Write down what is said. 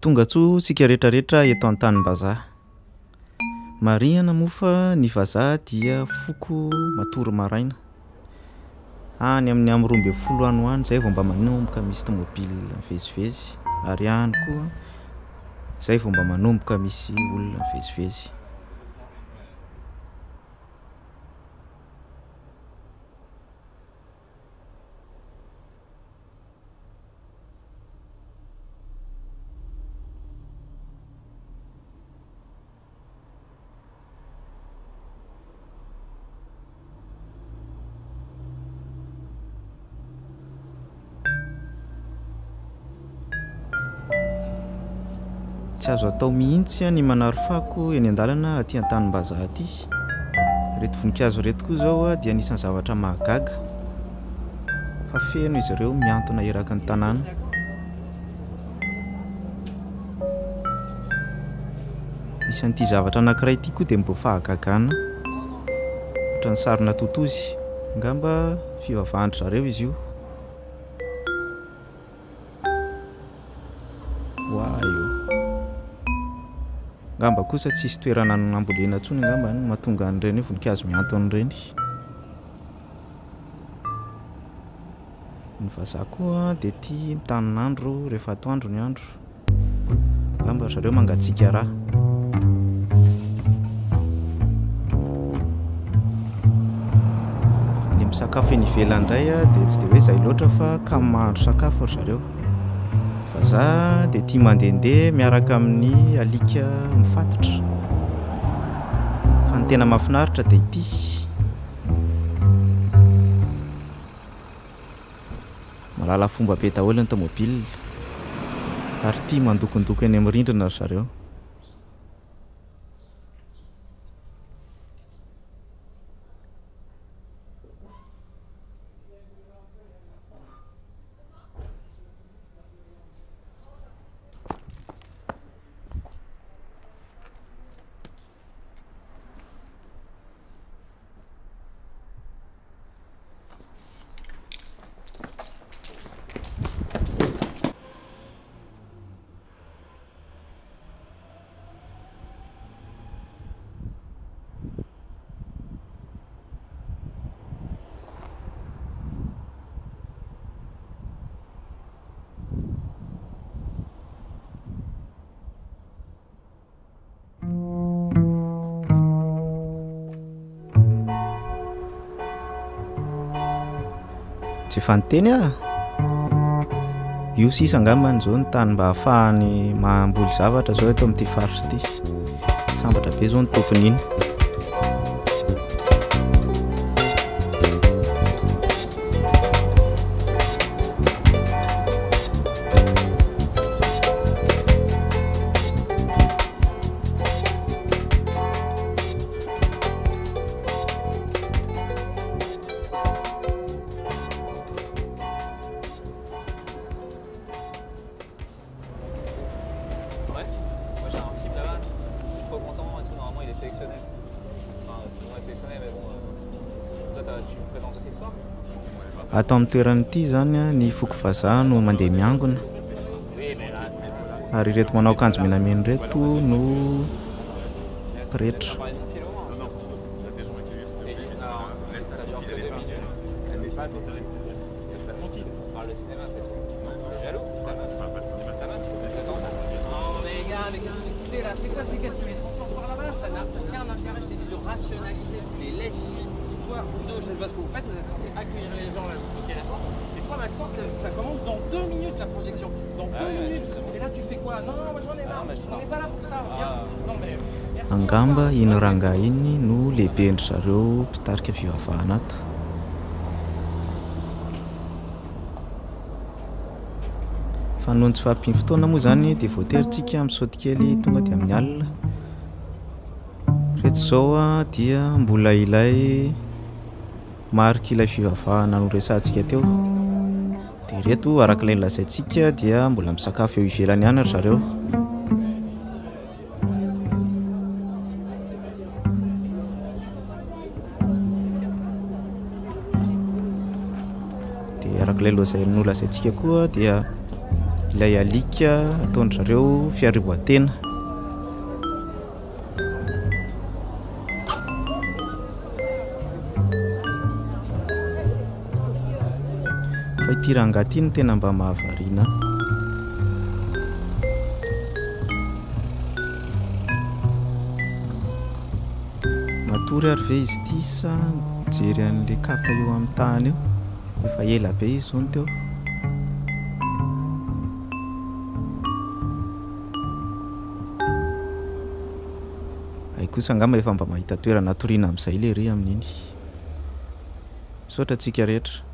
Tonga tso sika rehetrarehetra eto an-tanim-bazaha. Mariana mofa ny vazaha dia foko matory maraina. Any amin'ny amroambe folo any ho any zay vao mba manomboka misy tomobile vezivezy ary any koa zay vao mba manomboka misy olona vezivezy. Tsy azo atao mihitsy ny manary fako eny an-dalana aty an-tanim-bazaha aty. Reto voninkazo reto koa zao a dia anisan'ny zavatra mahagaga. Fa feno izy ireo miantona eraky ny tanàna. Misy an'ity zavatra anankiray ity koa dia mboafahagagana. Ohatrany sarina totozy, ngamba fivavahandry zareo izy io. Ngamba kosa tsisy toerana nanambolena ntsony ngamba ny mahatonga an'ireny voninkazo miantona ireny. Ny vazakoa dia tia mitaninandro rehefa atoandro ny andro. Ngamba zareo mangatsika raha. Ny misakafo eny ivelany indray dia tsy dia hoe izay loatra fa kamo mahandro sakafo ry zareo. Vazaha dia tia mandendeha miaraka amin'ny alika mifatotra. Fa ny tena mahafinaritra dia ity. Malala fomba be daholo ny tomobile ary tia mandokondoko eny amin'ny rindrina ry zareo. Tsy fanteny a. Io sisa angambany zao ny tany mba ahafahany mamboly zavatra zao eto amin'ity faritra ity. Sambatra be zao ny tompony iny. Ato amin'ny toerana ity zany ny foko vazaha no mandeha miangona. Ary reto manao akanjo menamena reto no pretra. Angamba iny ranga iny no lehibe zareo mpitarika fivavahana ato. Fa nohon'ny tsy fahampian'ny fotoana moa zany dia voateryntsika amin'ny sotikely tonga dia amin'ny alina. Reto izao a dia mbola ilay marika ilay fivavahana noresantsika teo. Dia reto araka ilay lazaintsika dia mbola misakafo eo ivelany ihany ry zareo. Dia araka ilay lazain'olona lazaintsika koa dia ilay alika ataon'zareo fiariboatena. Fa ity rangaty ny tena mba mahavarina. Matory ary ve izy ity sa mijery an'ilay kapa eo amin'ny tany eo? Efa ela be izy zao ny teo. Kosa ngamba efa mba mahita toerana torina amin'izay lery amin'iny. Misaotra tsika rehetra.